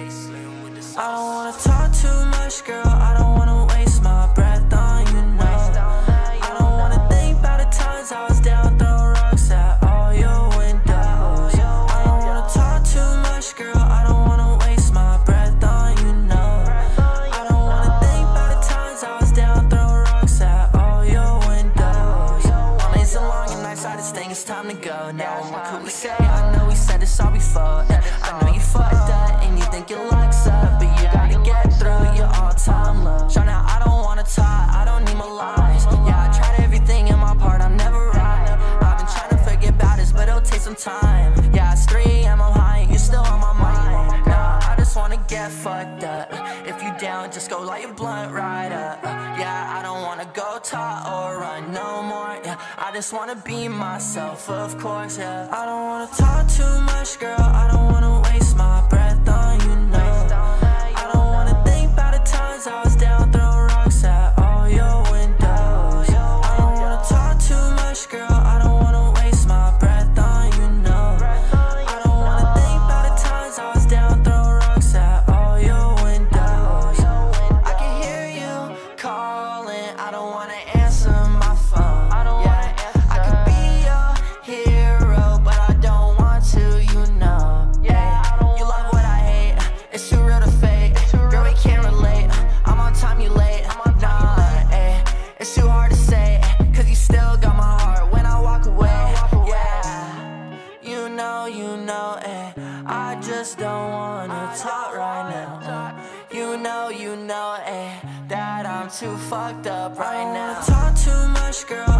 I don't wanna talk too much, girl, I don't wanna waste my breath on you, no. I don't wanna think about the times I was down, throwing rocks at all your windows. I don't wanna talk too much, girl, I don't wanna waste my breath on you, no. I don't wanna think about the times I was down, throwing rocks at all your windows. All nights are long and nights, I just think it's time to go now. What could we say? I know we said this all before, and I know you fucked up and you think you're lying. Time. Yeah, it's 3 AM, I'm high and you still on my mind. Nah, I just wanna get fucked up. If you down, just go light your blunt right up. Yeah, I don't wanna go talk or run no more. Yeah, I just wanna be myself, of course, yeah. I don't wanna talk too much, girl, I don't wanna waste my breath on you, no. I don't wanna think about the times I was down, throwing rocks at all your windows. I don't wanna talk too much, girl, I don't wanna waste my breath. I just don't wanna talk right now. You know, that I'm too fucked up right now. I don't wanna talk too much, girl.